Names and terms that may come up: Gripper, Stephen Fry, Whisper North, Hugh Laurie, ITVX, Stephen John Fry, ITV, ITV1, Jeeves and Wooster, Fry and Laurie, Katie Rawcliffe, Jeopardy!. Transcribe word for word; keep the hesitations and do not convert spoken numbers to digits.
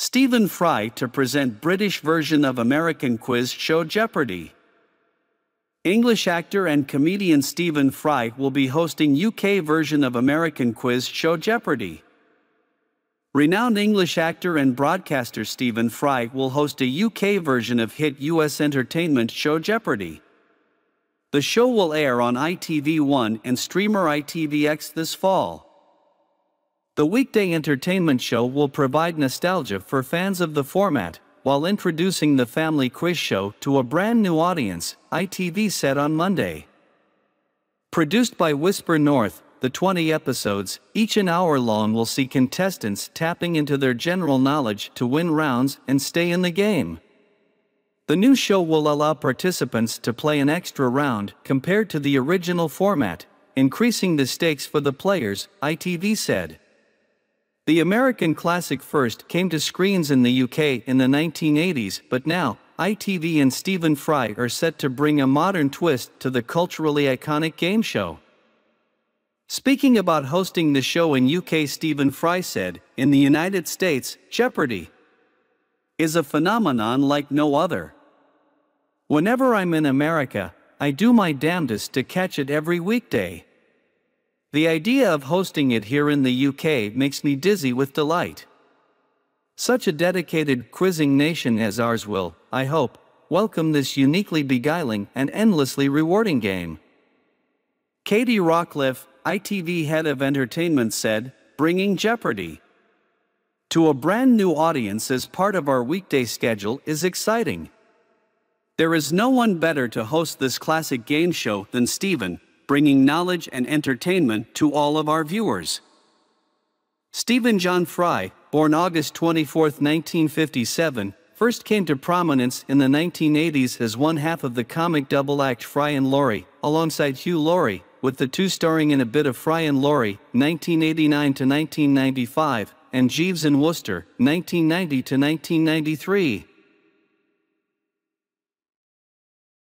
Stephen Fry to present British version of American quiz show Jeopardy! English actor and comedian Stephen Fry will be hosting U K version of American quiz show Jeopardy! Renowned English actor and broadcaster Stephen Fry will host a U K version of hit U S entertainment show Jeopardy! The show will air on I T V one and streamer I T V X this fall. The weekday entertainment show will provide nostalgia for fans of the format, while introducing the family quiz show to a brand new audience, I T V said on Monday. Produced by Whisper North, the twenty episodes, each an hour long, will see contestants tapping into their general knowledge to win rounds and stay in the game. The new show will allow participants to play an extra round compared to the original format, increasing the stakes for the players, I T V said. The American classic first came to screens in the U K in the nineteen eighties, but now, I T V and Stephen Fry are set to bring a modern twist to the culturally iconic game show. Speaking about hosting the show in U K, Stephen Fry said, "In the United States, Jeopardy! Is a phenomenon like no other. Whenever I'm in America, I do my damnedest to catch it every weekday. The idea of hosting it here in the U K makes me dizzy with delight. Such a dedicated quizzing nation as ours will, I hope, welcome this uniquely beguiling and endlessly rewarding game." Katie Rawcliffe, I T V head of entertainment, said, "Bringing Jeopardy! To a brand new audience as part of our weekday schedule is exciting. There is no one better to host this classic game show than Stephen, bringing knowledge and entertainment to all of our viewers." Stephen John Fry, born August twenty-fourth, nineteen fifty-seven, first came to prominence in the nineteen eighties as one half of the comic double act Fry and Laurie, alongside Hugh Laurie, with the two starring in A Bit of Fry and Laurie, nineteen eighty-nine to nineteen ninety-five, and Jeeves and Wooster, nineteen ninety to nineteen ninety-three.